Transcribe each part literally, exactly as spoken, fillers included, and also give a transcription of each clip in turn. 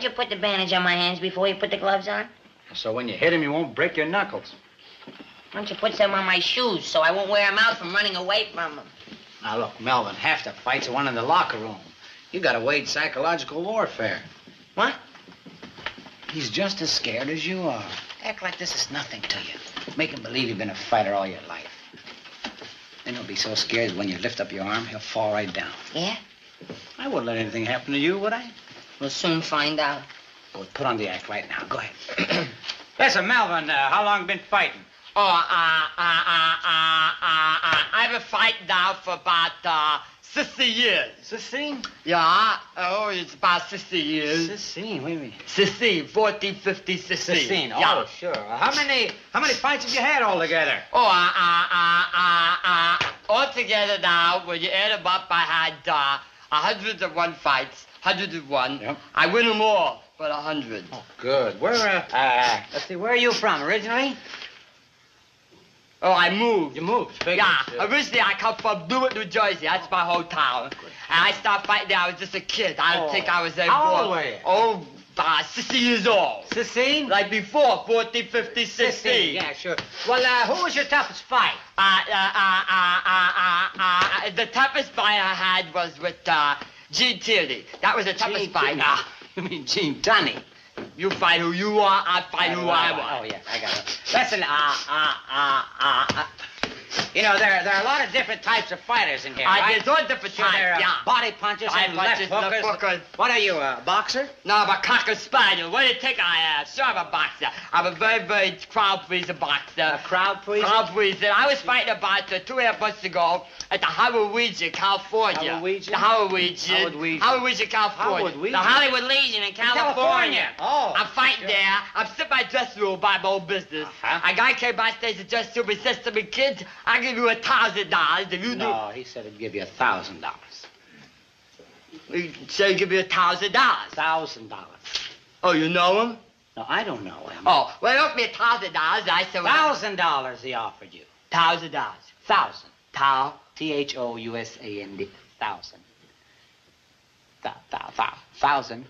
said you put the bandage on my hands before you put the gloves on. So when you hit him, you won't break your knuckles. Why don't you put some on my shoes so I won't wear them out from running away from them? Now, look, Melvin, half the fights are won in the locker room. You gotta wage psychological warfare. What? He's just as scared as you are. Act like this is nothing to you. Make him believe you've been a fighter all your life. Then he'll be so scared when you lift up your arm, he'll fall right down. Yeah? I wouldn't let anything happen to you, would I? We'll soon find out. Well, put on the act right now. Go ahead. Listen, Melvin, uh, how long been fighting? Oh, uh, uh, uh, uh, uh, uh, I've been fighting now for about, uh, sixty years. Sixteen? Yeah, oh, it's about sixty years. Sixteen, wait a minute. Sixteen, fourteen, fifteen, sixteen. Sixteen, oh, yeah. Sure. Uh, how many, how many fights have you had altogether? Oh, uh, uh, uh, uh, uh, altogether now, when you add them up, I had, uh, one hundred and one fights, one hundred and one. Yep. I win them all, but one hundred. Oh, good. Where, uh, uh, let's see, where are you from originally? Oh, I moved. You moved? Yeah. yeah. Originally, I come from Newark, New Jersey. That's my whole town. Oh, and I stopped fighting there. I was just a kid. I don't oh. think I was that How old were you? Oh, uh, sixty years old. sixteen? Like before, fourteen, fifteen, sixteen. Yeah, sure. Well, uh, who was your toughest fight? Uh, uh, uh, uh, uh, uh, uh, the toughest fight I had was with uh, Gene Tierney. That was the toughest Gene fight. Uh, you mean Gene Tierney? You fight who you are, I fight who I want. Oh, yeah, I got it. Listen, uh, uh, uh, uh, uh, you know, there, there are a lot of different types of fighters in here, uh, right? There's all different types, there are yeah. body punchers and left hookers. hookers. What are you, a boxer? No, I'm a cocker spaniel. What do you think I am? Sure, I'm a boxer. I'm a very, very crowd-pleaser boxer. A crowd-pleaser? Crowd-pleaser. I was fighting about uh, two and a half months ago at the Howard Legion, California. Howard Legion? The Howard Legion. Howard Legion. Howard Legion, California. Howard Legion. The Hollywood Legion in California. California. Oh. I'm fighting sure. there. I'm sitting in my dressing room by my own business. Uh-huh. A guy came backstage and just to me, says to me, kid, I'll give you a thousand dollars if you do. No, he said he'd give you a thousand dollars. He said he'd give you a thousand dollars. Thousand dollars. Oh, you know him? No, I don't know him. Oh, well, he offered me a thousand dollars. I said, thousand dollars he offered you. Thousand dollars. Thousand. Thou. T H O U S A N D. Thousand. Thou, thou, thou. Thousand.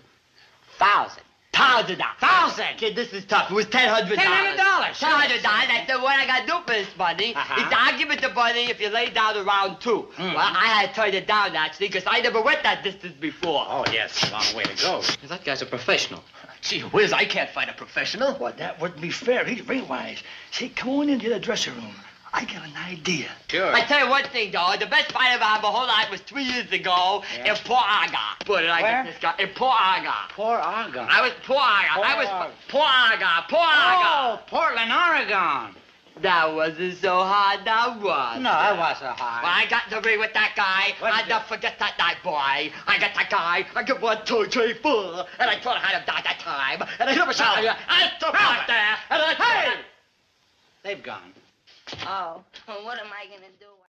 Thousand. Thousand dollars. Thousand. Kid, this is tough. It was ten hundred dollars. Ten hundred dollars. Ten hundred dollars. I said, what I got to do for this money uh-huh. is I'll give it the money if you lay down a round two. Mm-hmm. Well, I had turned it down, actually, because I never went that distance before. Oh, yes. A long way to go. That guy's a professional. Gee whiz, I can't fight a professional. Well, that wouldn't be fair. He's very wise. See, come on into the dressing room. I got an idea. Sure. I tell you one thing, though. The best fight of my whole life was three years ago yeah. in Port Argonne. Boy, did I Where? get this guy. In Port Argonne. Port Argonne. I was Port Argonne. Port I was Ar Port Argonne. Port Argonne. Oh, Portland, Oregon. That wasn't so hard, that was. No, that wasn't hard. Well, I got to be with that guy. What I don't forget that night, boy. I got that guy. I got one, two, three, four. And I thought I had him die that time. And I never shot him. I took him out there. And I hey! They've gone. Oh, well, what am I gonna do?